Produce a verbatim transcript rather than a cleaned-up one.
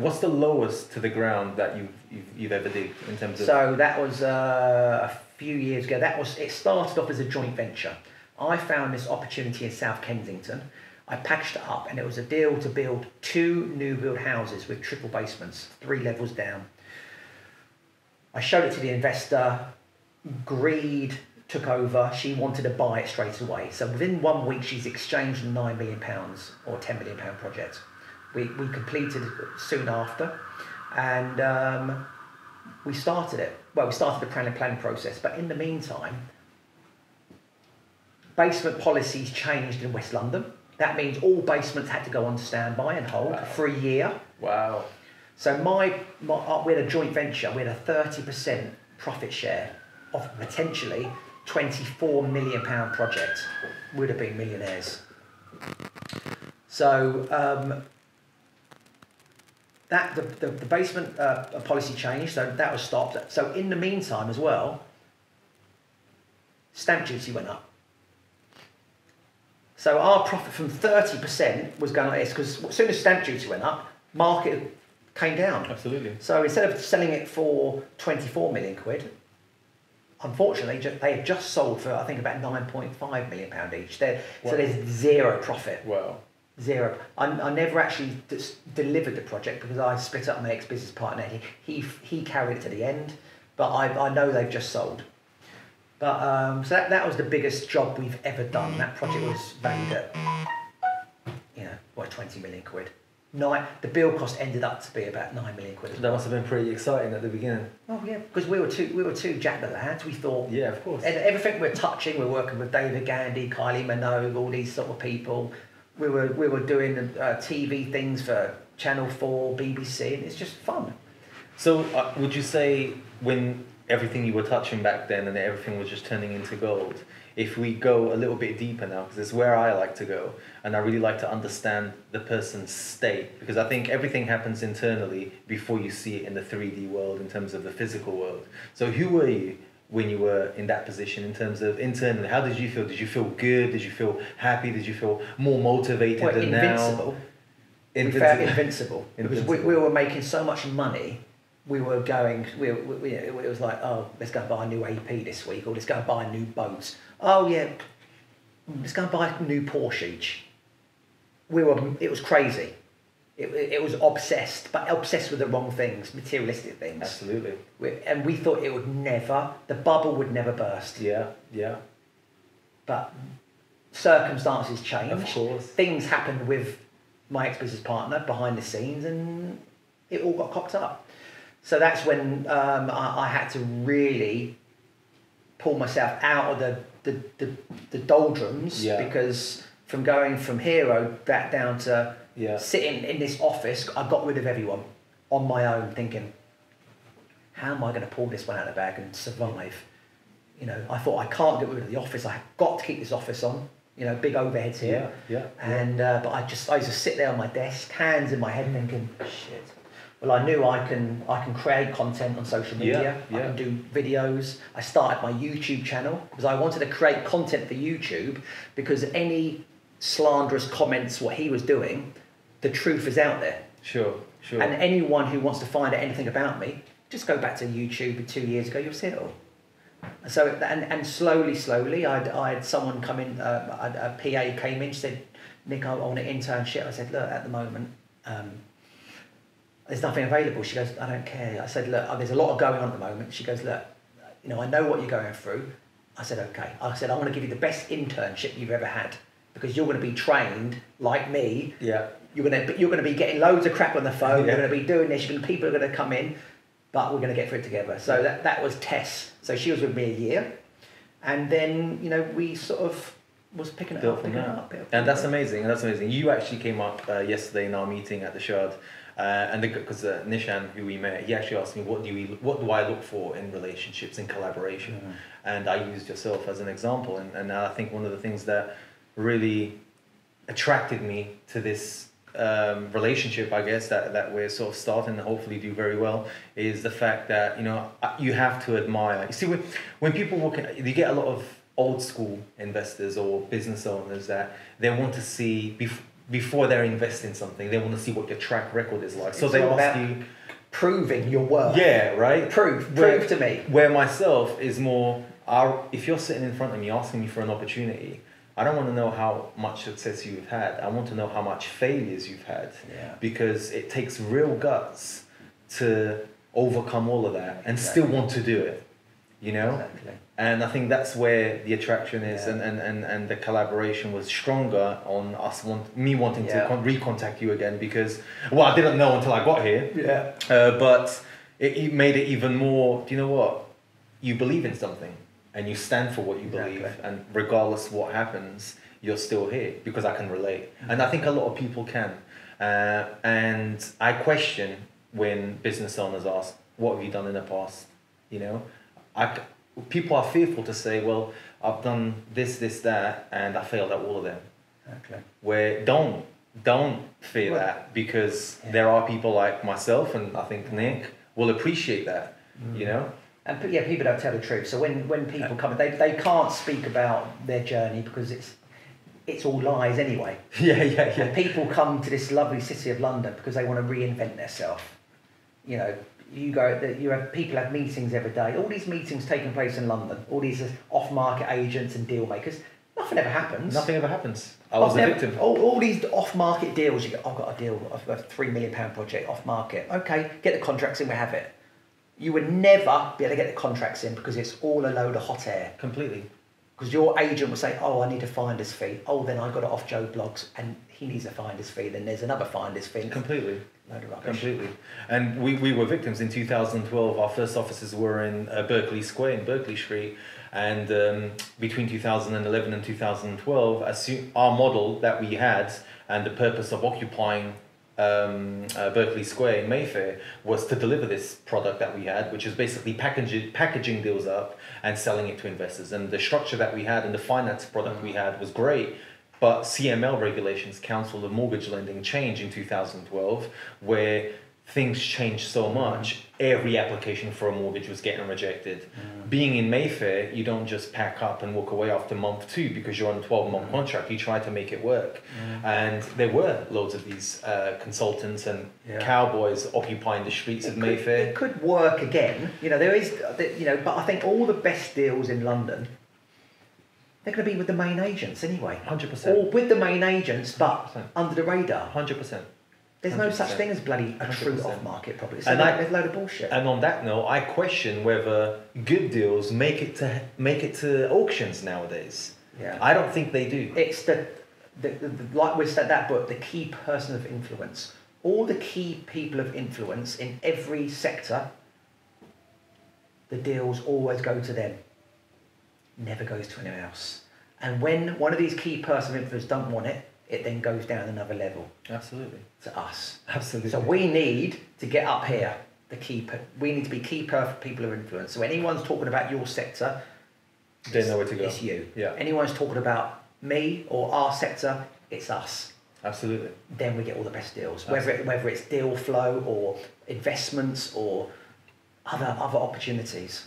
What's the lowest to the ground that you've, you've, you've ever did in terms of... So that was uh, a few years ago. That was, it started off as a joint venture. I found this opportunity in South Kensington. I packaged it up and it was a deal to build two new build houses with triple basements, three levels down. I showed it to the investor. Greed took over. She wanted to buy it straight away. So within one week, she's exchanged nine million pounds or ten million pound project. We, we completed soon after, and um, we started it. Well, we started the planning planning process, but in the meantime, basement policies changed in West London. That means all basements had to go on to standby and hold wow. for a year. Wow. So my, my uh, we had a joint venture. We had a thirty percent profit share of potentially twenty-four million pound project. Would have been millionaires. So um, that the, the, the basement uh, policy changed, so that was stopped. So in the meantime as well, stamp duty went up. So our profit from thirty percent was going like this, because as soon as stamp duty went up, market came down. Absolutely. So instead of selling it for twenty-four million quid, unfortunately, they have just sold for, I think, about nine point five million pound each. They're, wow. So there's zero profit. Wow. Zero. I, I never actually delivered the project because I split up my ex-business partner. He, he he carried it to the end, but I, I know they've just sold. But um, so that, that was the biggest job we've ever done. That project was valued at, you know, what, twenty million quid. Nine, the bill cost ended up to be about nine million quid. That must have been pretty exciting at the beginning. Oh yeah, because we were two, we were two Jack the lads. We thought, yeah, of course. Everything we're touching, we're working with David Gandhi, Kylie Minogue, all these sort of people. We were we were doing uh, T V things for Channel four, B B C, and it's just fun. So uh, would you say when everything you were touching back then and everything was just turning into gold? If we go a little bit deeper now, because it's where I like to go, and I really like to understand the person's state, because I think everything happens internally before you see it in the three D world in terms of the physical world. So who were you when you were in that position in terms of internally? How did you feel? Did you feel good? Did you feel happy? Did you feel more motivated well, than invincible. now? Invincible. We felt invincible. Because we, we were making so much money. We were going, we, we, it was like, oh, let's go and buy a new A P this week, or let's go and buy a new boat. Oh, yeah, let's go and buy a new Porsche each. We were, it was crazy. It, it was obsessed, but obsessed with the wrong things, materialistic things. Absolutely. We, and we thought it would never, the bubble would never burst. Yeah, yeah. But circumstances changed. Of course. Things happened with my ex-business partner behind the scenes, and it all got copped up. So that's when um, I, I had to really pull myself out of the, the, the, the doldrums, yeah. because from going from hero back down to yeah. sitting in this office, I got rid of everyone on my own, thinking, how am I going to pull this one out of the bag and survive? You know, I thought, I can't get rid of the office. I've got to keep this office on. You know, big overheads here. Yeah, yeah. And uh, but I just I used to sit there on my desk, hands in my head, thinking, shit. Well, I knew I can I can create content on social media. Yeah, yeah. I can do videos. I started my YouTube channel because I wanted to create content for YouTube, because any slanderous comments, what he was doing, the truth is out there. Sure, sure. And anyone who wants to find out anything about me, just go back to YouTube two years ago, you'll see it all. So, and, and slowly, slowly, I'd, I had someone come in, uh, a, a P A came in, she said, Nick, I want an internship. I said, look, at the moment, um, there's nothing available. She goes, I don't care. I said, look, oh, there's a lot going on at the moment. She goes, look, you know, I know what you're going through. I said, okay. I said, I want to give you the best internship you've ever had, because you're going to be trained like me. Yeah. You're going to, you're going to be getting loads of crap on the phone. Yeah. You're going to be doing this. You're going to, people are going to come in, but we're going to get through it together. So that, that was Tess. So she was with me a year. And then, you know, we sort of... was picking it up, picking it up. And that's amazing, and that's amazing. You actually came up uh, yesterday in our meeting at the Shard, uh, and because uh, Nishan, who we met, he actually asked me, what do, we, what do I look for in relationships and collaboration? Mm-hmm. And I used yourself as an example, and, and I think one of the things that really attracted me to this um, relationship, I guess, that, that we're sort of starting and hopefully do very well, is the fact that, you know, you have to admire. You see, when, when people walk in, you get a lot of old school investors or business owners that they want to see, before they're investing something, they want to see what your track record is like. So it's they ask you... proving your worth. Yeah, right? Prove. Prove where, to me. Where myself is more... I'll, if you're sitting in front of me asking me for an opportunity, I don't want to know how much success you've had. I want to know how much failures you've had. Yeah. Because it takes real guts to overcome all of that and exactly. still want to do it. You know? Exactly. And I think that's where the attraction is, yeah. and, and, and, and the collaboration was stronger on us, want, me wanting yeah. to con recontact you again because, well, I didn't know until I got here. Yeah. Uh, but it, it made it even more, do you know what? You believe in something and you stand for what you exactly. believe, and regardless what happens, you're still here because I can relate. And I think a lot of people can. Uh, and I question when business owners ask, what have you done in the past? You know, I... People are fearful to say, well, I've done this, this, that, and I failed at all of them. Okay. Where don't, don't fear well, that, because yeah. there are people like myself, and I think Nick will appreciate that, mm. you know? And yeah, people don't tell the truth. So when, when people come, they, they can't speak about their journey because it's, it's all lies anyway. Yeah, yeah, yeah. And people come to this lovely city of London because they want to reinvent themselves, you know? You go, you have people have meetings every day. All these meetings taking place in London. All these off-market agents and deal makers. Nothing ever happens. Nothing ever happens. I was I've a victim. All, all these off-market deals. You go, I've got a deal. I've got a three million pound project off-market. Okay, get the contracts in. We have it. You would never be able to get the contracts in because it's all a load of hot air. Completely. Because your agent will say, oh, I need a finder's fee. Oh, then I got it off Joe Bloggs and he needs a finder's fee. Then there's another finder's fee. Completely. Load of rubbish. Completely. And we, we were victims in two thousand twelve. Our first offices were in uh, Berkeley Square in Berkeley Street. And um, between two thousand eleven and two thousand twelve, assume, our model that we had and the purpose of occupying um, uh, Berkeley Square in Mayfair was to deliver this product that we had, which is basically packaging, packaging deals up and selling it to investors. And the structure that we had and the finance product we had was great, but C M L regulations, Council of Mortgage Lending, changed in two thousand twelve, where things changed so much, every application for a mortgage was getting rejected. Mm. Being in Mayfair, you don't just pack up and walk away after month two because you're on a twelve month mm. contract, you try to make it work. Mm. And there were loads of these uh, consultants and yeah. cowboys occupying the streets it of Mayfair. Could, it could work again, you know, there is, you know, but I think all the best deals in London, they're going to be with the main agents anyway. one hundred percent. Or with the main agents, but one hundred percent. Under the radar. one hundred percent. There's no one hundred percent. Such thing as bloody a true off-market property. So and that, I, there's a load of bullshit. And on that note, I question whether good deals make it to make it to auctions nowadays. Yeah. I don't think they do. It's the, the, the, the like we said that book, the key person of influence. All the key people of influence in every sector, the deals always go to them. Never goes to anyone else. And when one of these key person of influence don't want it, it then goes down another level. Absolutely. To us. Absolutely. So we need to get up here, the key, we need to be key people of influence. So anyone's talking about your sector, they know where to go. It's you. Yeah. Anyone's talking about me or our sector, it's us. Absolutely. Then we get all the best deals. Whether, it, whether it's deal flow or investments or other, other opportunities.